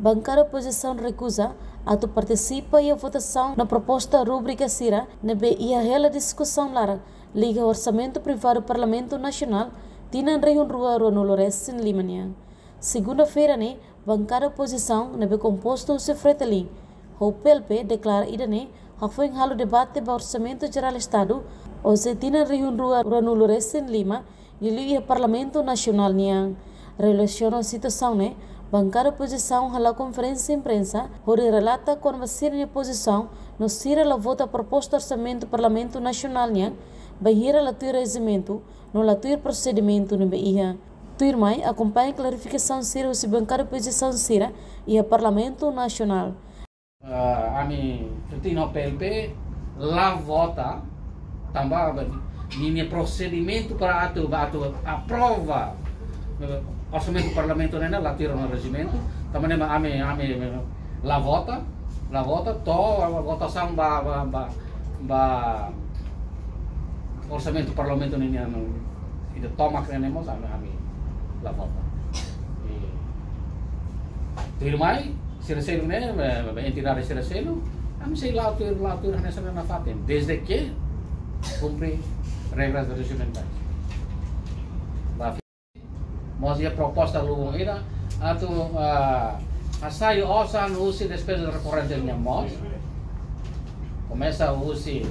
Bancada oposição recusa atu participa e a votação na proposta rúbrica Cira na B e a rela discussão lara liga orçamento privado Parlamento Nacional tina reunião rua no Loreste em Limania. Segunda-feira ne bancada oposição na B composto se fretelim. O PLP declara ida ne hafoing halo debate ba orçamento geral Estado ou se tina reunião rua no Loreste em Lima e liga Parlamento Nacional niang. Relaciona a situação ne bancada oposição à conferência imprensa, onde relata como a oposição não será a vota proposta orçamento do Parlamento Nacional, bem a ter regimento, não a ter procedimento no BIA. Turmai acompanha a clarificação será se bancada oposição será e a Parlamento Nacional. Ami, no PLP, lá vota, também, nem procedimento para a prova. Orçamento parlamento nena latiro no regimento, também ame la vota to a votação ba orçamento parlamento nena no ida tomak nenemos ame la vota. Tirmai sireselo nena ba entidade sireselo ame sei la tir nessa na fatem desde que cumpre regras regimentais. Mozia proposta lubung ira atau asai osan usi despesa recorrentemente mos, começa usi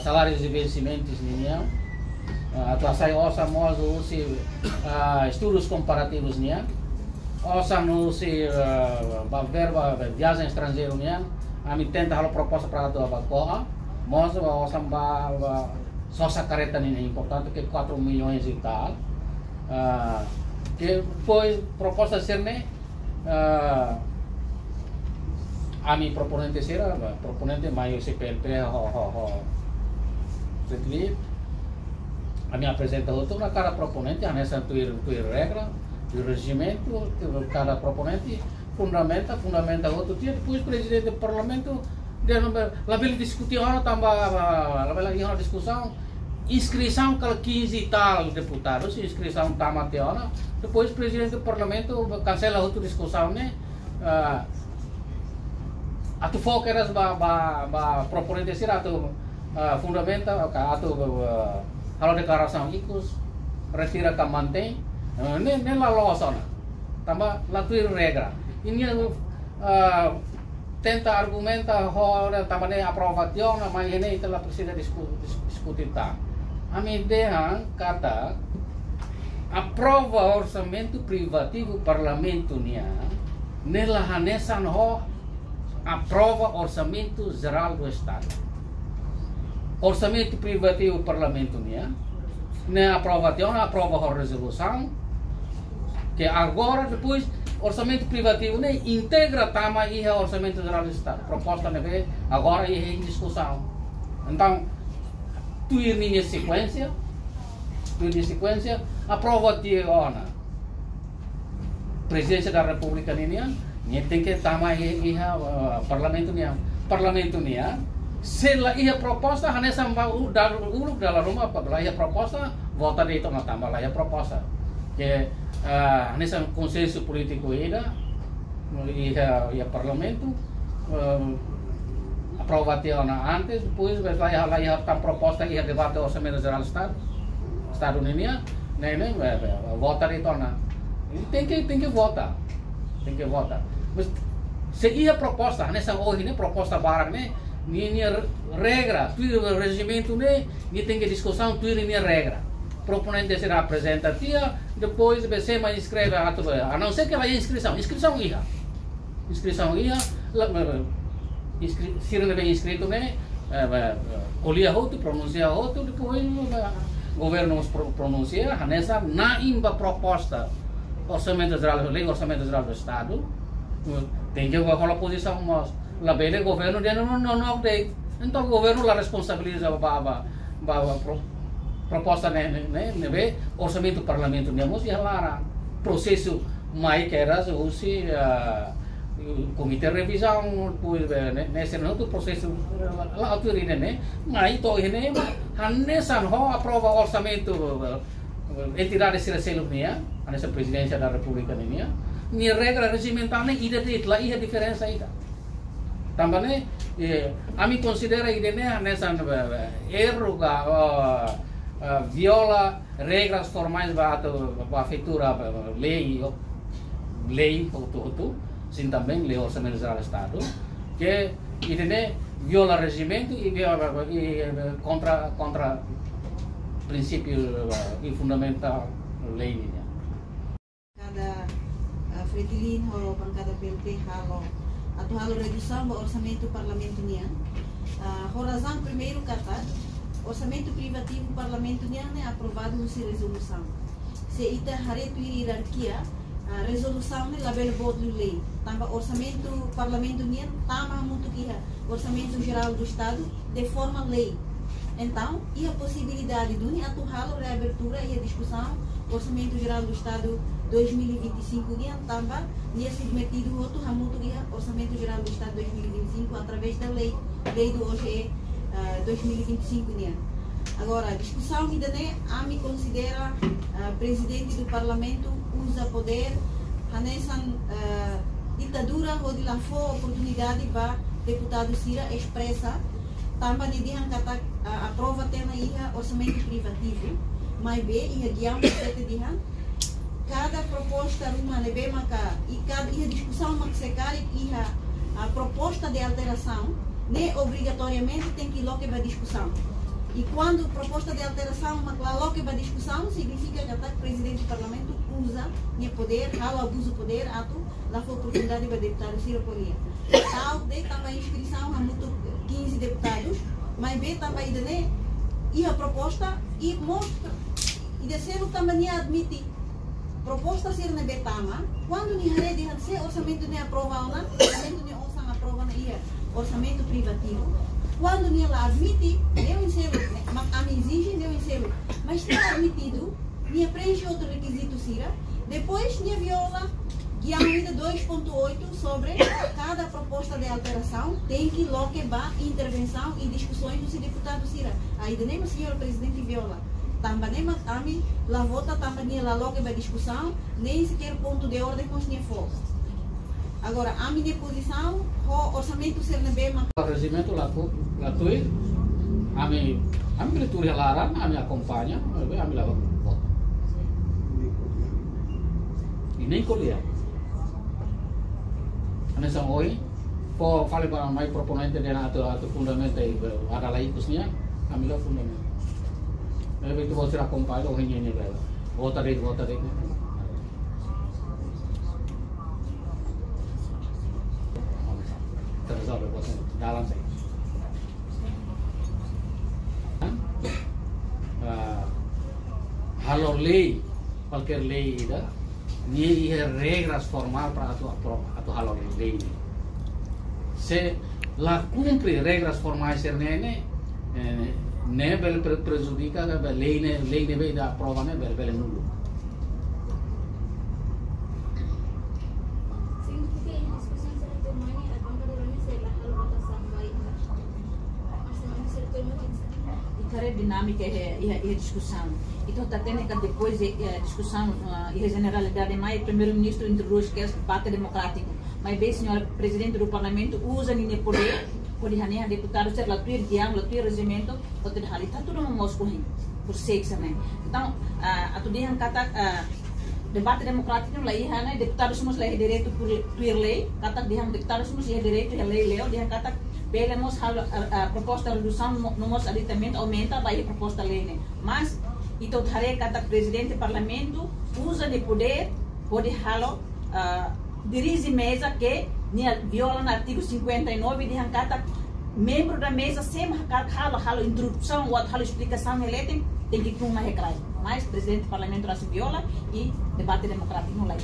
salários e vencimentos niang, atau asai osan mos usi estudos comparativos niang, osan usi verba viagem estrangeiro niang, kami tenta halo proposta para tua bakoa, mos osan ba sosa careta niang importante que 4 milhões e tal. Que foi proposta ser-me a mim proponente será proponente maior CPLP a minha apresenta outro a cada proponente a nessa tuir regra do regimento cada proponente fundamenta outro dia depois presidente do parlamento lá vem discutir hora também lá vem lagi hora discussão inscrição com 15 tal deputados, inscrição tá mateona. Depois o presidente do parlamento cancela outra discussão, né? A tu foco era ba proponente ser atu fundamenta, atu halo declaração icus, retira que mantém, nem la losona. Tamba la tua regra. Ini tenta argumenta hora também aprovação, mas ele ita la precisa discutir tá. Kami dehang kata aprova orçamento privativo parlamento nia nela hanesan ho aprova orçamento geral do estado. Orçamento privativo parlamento nia ne aprovação aprova a resolução que agora depois orçamento privativo ne integra tama e orçamento geral do estado. Proposta ne agora e em discussão. Então tu ir minha sequência, aprova tiona. Presidência da República Ninian, nem tem que tama iha parlamento nia. Se la iha proposta hanesa mau dar uruk dalam rumah apabila iha proposta vota de itu na tambah la iha proposta. Que hanesa consenso político ida iha parlamento aprovação antes, depois vai a proposta e a debate do orçamento geral do Estado Unido, nem votar e tornar. Tem que votar. Mas se a proposta, nessa hoje nem proposta barra nem regra, tudo o regimento nem tem que discussão tudo nem regra. Proponente será apresentativa, depois você mais escreve a não ser que vai inscrição ia. Se não bem inscrito, né? Colher outro, pronunciar outro, depois o governo pronuncia, nessa na imba proposta orçamento geral, lei orçamento geral do Estado, tem que rolar posição, mas lá bem o governo não update, então o governo lá responsabiliza proposta né? Orçamento do parlamento, né? Mas lá processo mais que era se Komite revisão, depois nesse outro processo lá outro né, mas então ele hanesan ho aprova orçamento entidade seleção nia, nessa presidência da República nia, ni regra regimental ida te itla iha diferença ida. Tambane ami considera ida ne nessa erro ga viola regras formais bato a feitura lei auto sin também lei orçamento geral do estado que ida ne viola regimento e contra princípio e fundamental lei. Cada Fretilin ho pangkada PLP halo atau halo redução do orçamento parlamento nian. Horazan primeiro kata orçamento privativo parlamento nian é aprovado no se resolução. Se ita haretu hierarquia resolução ne label voto lei. Tamba orçamento parlamento nian tama muito que orçamento geral do estado de forma lei. Então, e a possibilidade do Niato Halo reabertura e a discussão orçamento geral do Estado 2025 guia também ia submetido outro ramuto guia orçamento geral do Estado 2025 através da lei do OGE 2025 guia. Agora, a discussão que daí a me considera presidente do Parlamento usa poder hanesan ditadura ou de lá for oportunidade para deputado Cira expressa também de kata aprova tema ia orçamento privativo, mas bem ia guiar cada proposta uma leve maca e cada ia discussão maxicar ia a proposta de alteração nem obrigatoriamente tem que logo para discussão e quando proposta de alteração maca logo para discussão significa que o presidente do parlamento usa o poder, halo abuso poder ato lá foi oportunidade para deputado Ciro Polia tal de também inscrição a muito 15 deputados, mas bem também dele e a proposta e mostra e descer o também admite proposta ser na betama quando nem rede de orçamento nem aprova ona orçamento nem orçam aprova na ia orçamento privativo quando nem ela admite nem encerro a me exige nem encerro mas está admitido nem preenche outro requisito Cira depois nem viola e ainda 2.8 sobre cada proposta de alteração tem que loquebar intervenção e discussões do deputado Cira. Ainda nem o senhor presidente viola. Também nem matami, lá vota também nem lá loquebar discussão, nem sequer ponto de ordem com nem força. Agora, a minha posição, o orçamento ser na bema. O regimento lá tui, a minha leitura lá, a minha acompanha, a minha lá vota. E nem colher. Nessa oi, po falei para mais proponente de atau fundamento aí ada lagi khususnya ambil fundamento. Mereka itu boleh rakompai loh ini lah. Votar deh. Teruslah berproses dalam sih. Halo lei, pakai lei dah. Ni regras formal para atau halo lei. Se la cumpre regras formais nene ne bel prejudica da lei ne veda prova ne bel nulo. Dinâmica e a discussão. Então, está tendo que depois a discussão e a generalidade mais o primeiro-ministro introduziu que é o debate democrático. Mas bem, senhora presidente do parlamento, usa o poder, por exemplo, deputado ser lá tuir diálogo, lá tuir regimento, ou ter ali, está tudo no Moscou, por sexo também. Então, a tudo isso kata debate democrático lá ia, deputados somos lá direito por tuir lei, kata deputados somos ia direito a lei, ou dia kata belemos a proposta de redução no nosso aditamento aumenta vai a proposta lei, né? Mas então terei cada presidente do parlamento usa de poder pode halo dirige mesa que viola no artigo 59 de cada membro da mesa sem halo introdução ou halo explicação eleita tem que ter uma regra mas presidente do parlamento não se viola e debate democrático não lá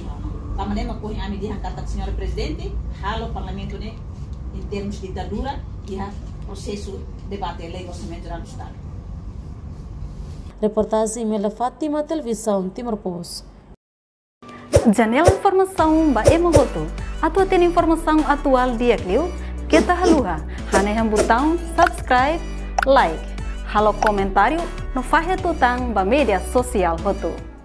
também mas corre a me dizer cada senhora presidente halo parlamento né em termos de ditadura e a processo de debate lei do orçamento geral do Estado. Reportagem Mela Fátima, televisão Timor Post. Janela informação ba emogoto. Atua ten informação atual dia clio. Kita haluha. Hane hambutang subscribe, like. Halo comentário no fahe tutang ba media sosial hotu.